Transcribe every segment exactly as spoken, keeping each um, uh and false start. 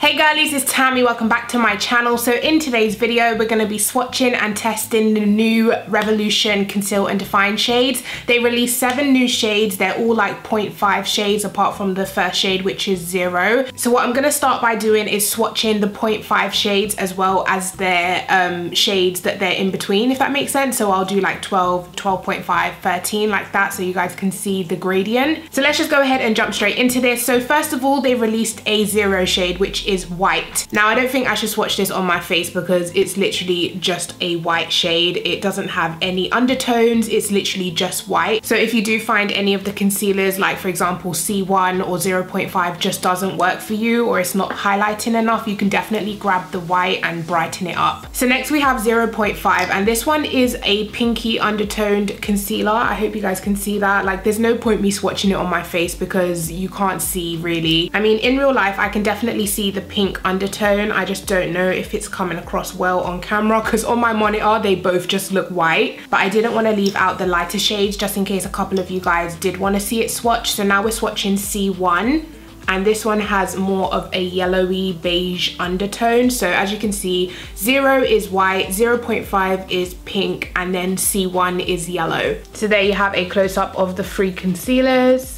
Hey girlies, it's Tammy, welcome back to my channel. So in today's video we're going to be swatching and testing the new Revolution Conceal and Define shades. They released seven new shades. They're all like zero point five shades apart from the first shade, which is zero. So what I'm going to start by doing is swatching the zero point five shades as well as their um, shades that they're in between, if that makes sense. So I'll do like twelve, twelve point five, thirteen, like that, so you guys can see the gradient. So let's just go ahead and jump straight into this. So first of all, they released a zero shade, which is white. Now I don't think I should swatch this on my face because it's literally just a white shade. It doesn't have any undertones, it's literally just white. So if you do find any of the concealers, like for example C one or zero point five, just doesn't work for you, or it's not highlighting enough, you can definitely grab the white and brighten it up. So next we have zero point five, and this one is a pinky undertoned concealer. I hope you guys can see that. Like, there's no point me swatching it on my face because you can't see really. I mean, in real life I can definitely see the the pink undertone. I just don't know if it's coming across well on camera because on my monitor they both just look white, but I didn't want to leave out the lighter shades just in case a couple of you guys did want to see it swatched. So now we're swatching C one, and this one has more of a yellowy beige undertone. So as you can see, zero is white, zero point five is pink, and then C one is yellow. So there you have a close-up of the three concealers.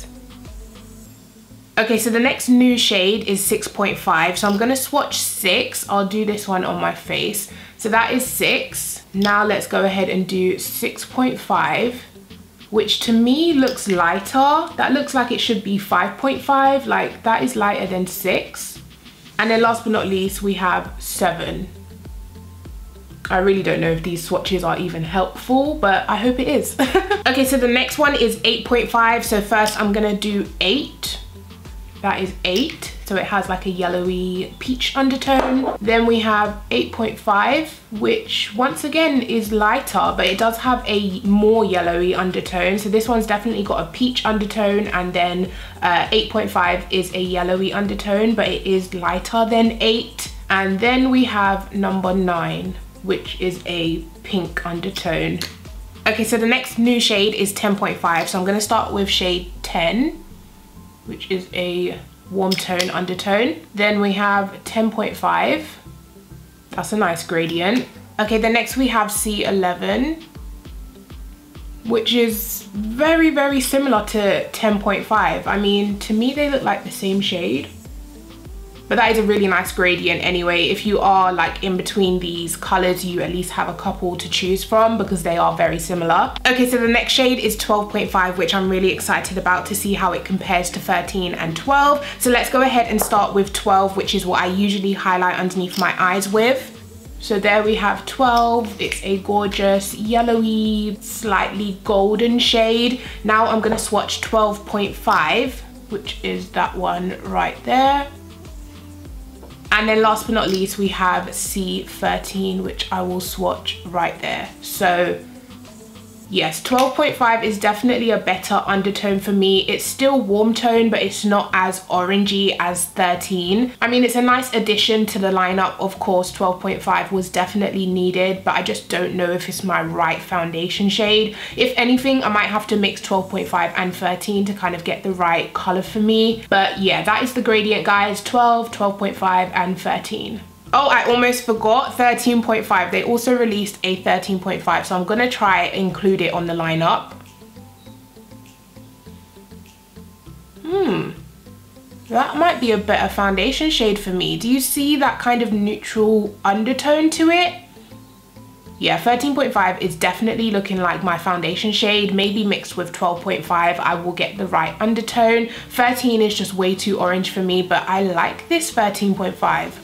Okay, so the next new shade is six point five. So I'm gonna swatch six. I'll do this one on my face. So that is six. Now let's go ahead and do six point five, which to me looks lighter. That looks like it should be five point five. Like, that is lighter than six. And then last but not least, we have seven. I really don't know if these swatches are even helpful, but I hope it is. Okay, so the next one is eight point five. So first I'm gonna do eight. That is eight, so it has like a yellowy peach undertone. Then we have eight point five, which once again is lighter, but it does have a more yellowy undertone. So this one's definitely got a peach undertone, and then uh, eight point five is a yellowy undertone, but it is lighter than eight. And then we have number nine, which is a pink undertone. Okay, so the next new shade is ten point five, so I'm gonna start with shade ten, which is a warm tone undertone. Then we have ten point five. That's a nice gradient. Okay, then next we have C eleven, which is very, very similar to ten point five. I mean, to me, they look like the same shade. But that is a really nice gradient anyway. If you are like in between these colors, you at least have a couple to choose from because they are very similar. Okay, so the next shade is twelve point five, which I'm really excited about to see how it compares to thirteen and twelve. So let's go ahead and start with twelve, which is what I usually highlight underneath my eyes with. So there we have twelve. It's a gorgeous yellowy, slightly golden shade. Now I'm gonna swatch twelve point five, which is that one right there. And then last but not least, we have C thirteen, which I will swatch right there. So yes, twelve point five is definitely a better undertone for me. It's still warm tone, but it's not as orangey as thirteen. I mean, it's a nice addition to the lineup. Of course, twelve point five was definitely needed, but I just don't know if it's my right foundation shade. If anything, I might have to mix twelve point five and thirteen to kind of get the right color for me. But yeah, that is the gradient, guys. twelve, twelve point five and thirteen. Oh, I almost forgot, thirteen point five. They also released a thirteen point five, so I'm gonna try and include it on the lineup. Hmm, that might be a better foundation shade for me. Do you see that kind of neutral undertone to it? Yeah, thirteen point five is definitely looking like my foundation shade. Maybe mixed with twelve point five, I will get the right undertone. thirteen is just way too orange for me, but I like this thirteen point five.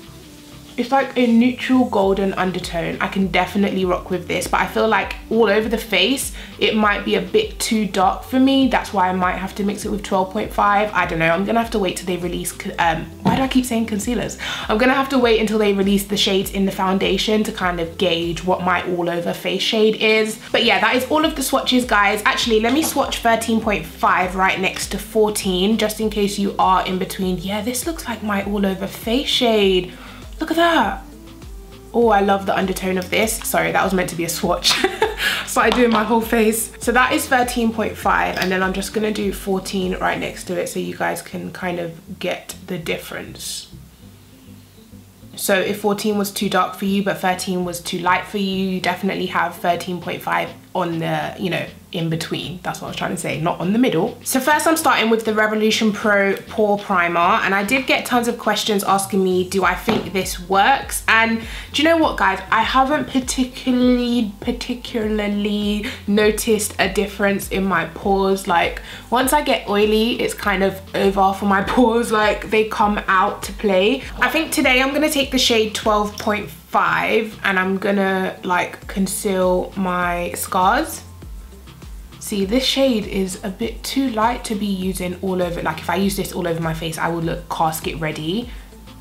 It's like a neutral golden undertone. I can definitely rock with this, but I feel like all over the face, it might be a bit too dark for me. That's why I might have to mix it with twelve point five. I don't know, I'm gonna have to wait till they release, um, why do I keep saying concealers? I'm gonna have to wait until they release the shades in the foundation to kind of gauge what my all over face shade is. But yeah, that is all of the swatches, guys. Actually, let me swatch thirteen point five right next to fourteen, just in case you are in between. Yeah, this looks like my all over face shade. Look at that. Oh, I love the undertone of this. Sorry, that was meant to be a swatch. Started doing my whole face. So that is thirteen point five, and then I'm just gonna do fourteen right next to it so you guys can kind of get the difference. So if fourteen was too dark for you but thirteen was too light for you, you definitely have thirteen point five on the, you know, in between. That's what I was trying to say, not on the middle. So first I'm starting with the Revolution Pro Pore Primer, and I did get tons of questions asking me, do I think this works? And do you know what, guys? I haven't particularly, particularly noticed a difference in my pores. Like, once I get oily, it's kind of over for my pores. Like, they come out to play. I think today I'm gonna take the shade twelve point five and I'm gonna, like, conceal my scars. See, this shade is a bit too light to be using all over. Like, if I use this all over my face, I would look casket ready.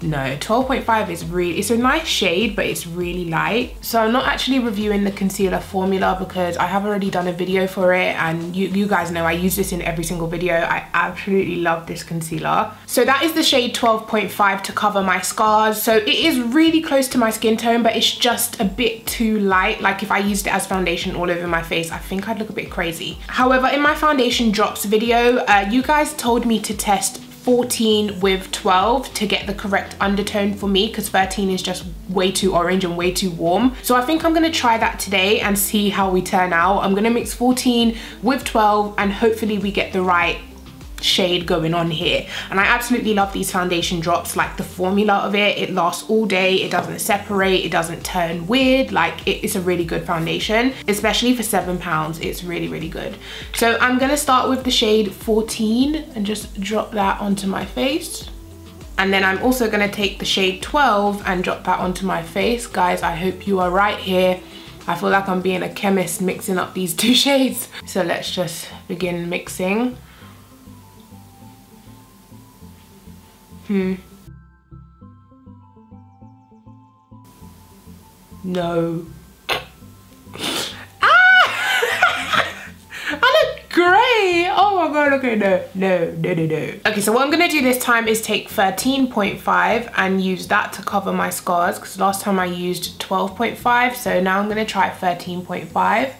No, twelve point five is really, it's a nice shade, but it's really light. So I'm not actually reviewing the concealer formula because I have already done a video for it, and you, you guys know I use this in every single video. I absolutely love this concealer. So that is the shade twelve point five to cover my scars. So it is really close to my skin tone, but it's just a bit too light. Like, if I used it as foundation all over my face, I think I'd look a bit crazy. However, in my foundation drops video, uh, you guys told me to test fourteen with twelve to get the correct undertone for me, because thirteen is just way too orange and way too warm. So I think I'm gonna try that today and see how we turn out. I'm gonna mix fourteen with twelve and hopefully we get the right shade going on here. And I absolutely love these foundation drops, like the formula of it. It lasts all day, it doesn't separate, it doesn't turn weird. Like, it, it's a really good foundation, especially for seven pounds. It's really, really good. So I'm gonna start with the shade fourteen and just drop that onto my face. And then I'm also gonna take the shade twelve and drop that onto my face. Guys, I hope you are right here. I feel like I'm being a chemist mixing up these two shades. So let's just begin mixing. Hmm. No. Ah! I look grey. Oh my god. Okay, no, no, no, no, no. Okay, so what I'm gonna do this time is take thirteen point five and use that to cover my scars, because last time I used twelve point five, so now I'm gonna try thirteen point five.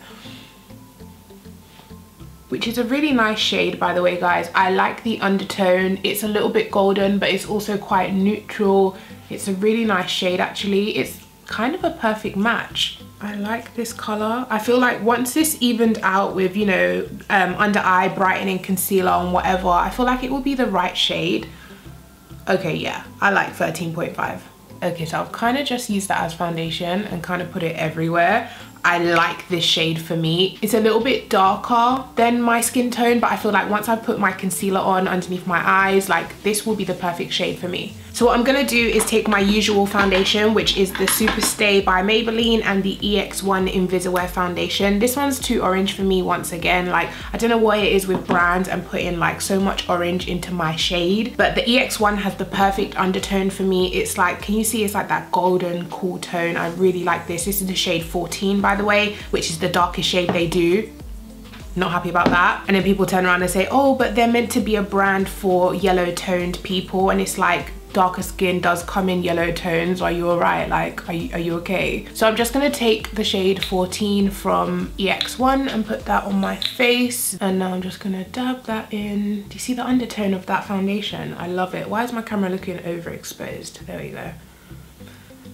Which is a really nice shade, by the way, guys. I like the undertone. It's a little bit golden, but it's also quite neutral. It's a really nice shade, actually. It's kind of a perfect match. I like this color. I feel like once this evened out with, you know, um, under eye brightening concealer and whatever, I feel like it will be the right shade. Okay, yeah, I like thirteen point five. Okay, so I've kind of just used that as foundation and kind of put it everywhere. I like this shade for me. It's a little bit darker than my skin tone, but I feel like once I put my concealer on underneath my eyes, like, this will be the perfect shade for me. So what I'm gonna do is take my usual foundation, which is the Super Stay by Maybelline and the E X one Invisiwear foundation. This one's too orange for me once again. Like, I don't know what it is with brands and putting like so much orange into my shade, but the E X one has the perfect undertone for me. It's like, can you see, it's like that golden cool tone. I really like this. This is the shade fourteen, by the way, which is the darkest shade they do. Not happy about that. And then people turn around and say, oh, but they're meant to be a brand for yellow toned people. And it's like, darker skin does come in yellow tones. Are you all right? Like, are you, are you okay? So I'm just gonna take the shade fourteen from E X one and put that on my face. And now I'm just gonna dab that in. Do you see the undertone of that foundation? I love it. Why is my camera looking overexposed? There we go.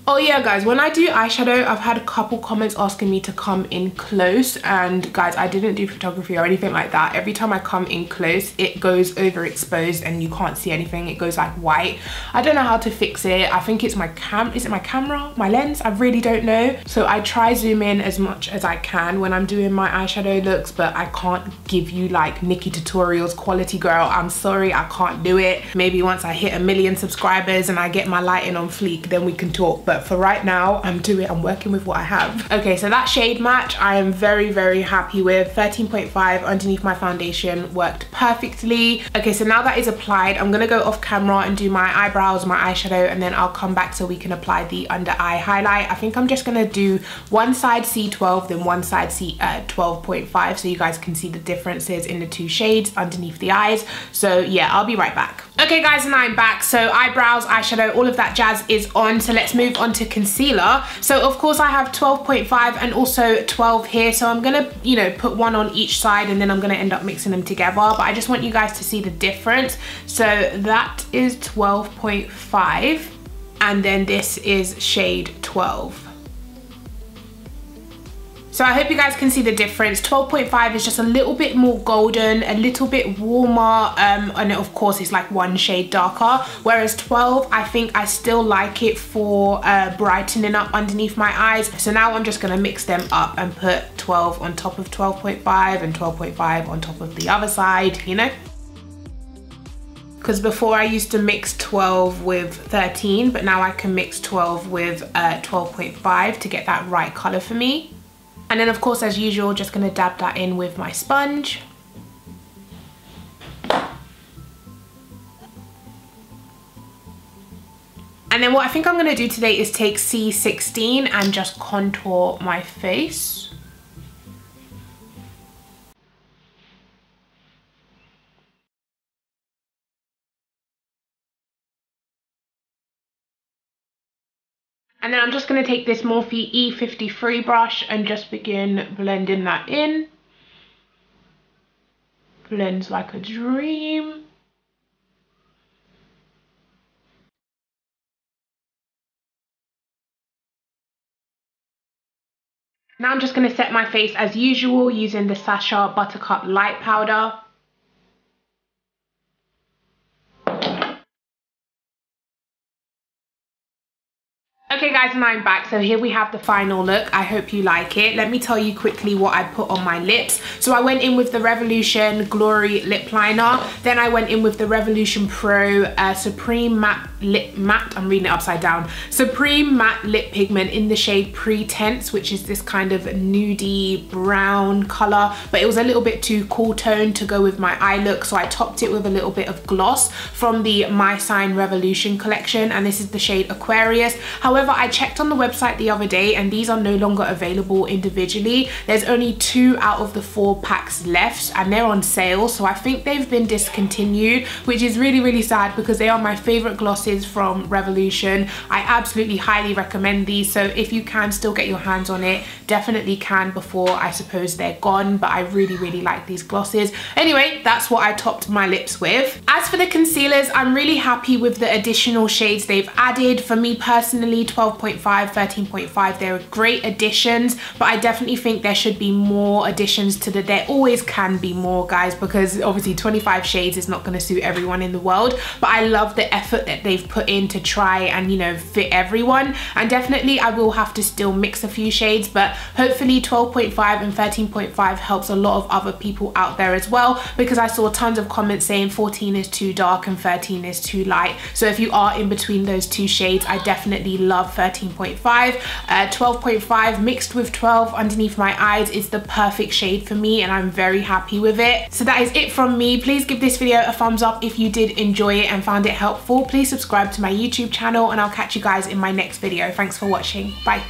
Oh yeah, guys, when I do eyeshadow, I've had a couple comments asking me to come in close, and guys, I didn't do photography or anything like that. Every time I come in close, it goes overexposed and you can't see anything. It goes like white. I don't know how to fix it. I think it's my cam, is it my camera? My lens? I really don't know. So I try zoom in as much as I can when I'm doing my eyeshadow looks, but I can't give you like Nikkie Tutorials quality, girl. I'm sorry, I can't do it. Maybe once I hit a million subscribers and I get my lighting on fleek, then we can talk. But for right now, I'm doing, I'm working with what I have. Okay, so that shade match, I am very, very happy with. thirteen point five underneath my foundation worked perfectly. Okay, so now that is applied, I'm gonna go off camera and do my eyebrows, my eyeshadow, and then I'll come back so we can apply the under eye highlight. I think I'm just gonna do one side C twelve, then one side C twelve point five, so you guys can see the differences in the two shades underneath the eyes. So yeah, I'll be right back. Okay, guys, and I'm back. So eyebrows, eyeshadow, all of that jazz is on. So let's move onto concealer. So of course I have twelve point five and also twelve here, so I'm gonna, you know, put one on each side and then I'm gonna end up mixing them together, but I just want you guys to see the difference. So that is twelve point five and then this is shade twelve. So I hope you guys can see the difference. twelve point five is just a little bit more golden, a little bit warmer, um, and of course it's like one shade darker. Whereas twelve, I think I still like it for uh, brightening up underneath my eyes. So now I'm just gonna mix them up and put twelve on top of twelve point five and twelve point five on top of the other side, you know? Because before I used to mix twelve with thirteen, but now I can mix twelve with uh, twelve point five to get that right color for me. And then of course, as usual, just gonna dab that in with my sponge. And then what I think I'm gonna do today is take C sixteen and just contour my face. And then I'm just going to take this Morphe E fifty-three brush and just begin blending that in. Blends like a dream. Now I'm just going to set my face as usual using the Sasha Buttercup light powder. Okay guys, and I'm back. So here we have the final look. I hope you like it. Let me tell you quickly what I put on my lips. So I went in with the Revolution Glory lip liner. Then I went in with the Revolution Pro uh, Supreme Matte Lip Matte, I'm reading it upside down, Supreme Matte Lip Pigment in the shade Pretence, which is this kind of nudie brown color, but it was a little bit too cool toned to go with my eye look. So I topped it with a little bit of gloss from the My Sign Revolution collection. And this is the shade Aquarius. However, I checked on the website the other day and these are no longer available individually. There's only two out of the four packs left and they're on sale, so I think they've been discontinued, which is really really sad because they are my favorite glosses from Revolution. I absolutely highly recommend these, so if you can still get your hands on it, definitely can before I suppose they're gone, but I really really like these glosses. Anyway, that's what I topped my lips with. As for the concealers, I'm really happy with the additional shades they've added. For me personally, twelve point five, thirteen point five, they're great additions, but I definitely think there should be more additions to the, there always can be more guys, because obviously twenty-five shades is not going to suit everyone in the world, but I love the effort that they've put in to try and, you know, fit everyone. And definitely I will have to still mix a few shades, but hopefully twelve point five and thirteen point five helps a lot of other people out there as well, because I saw tons of comments saying fourteen is too dark and thirteen is too light. So if you are in between those two shades, I definitely love thirteen point five. uh, twelve point five mixed with twelve underneath my eyes is the perfect shade for me and I'm very happy with it. So that is it from me. Please give this video a thumbs up if you did enjoy it and found it helpful. Please subscribe to my YouTube channel and I'll catch you guys in my next video. Thanks for watching. Bye.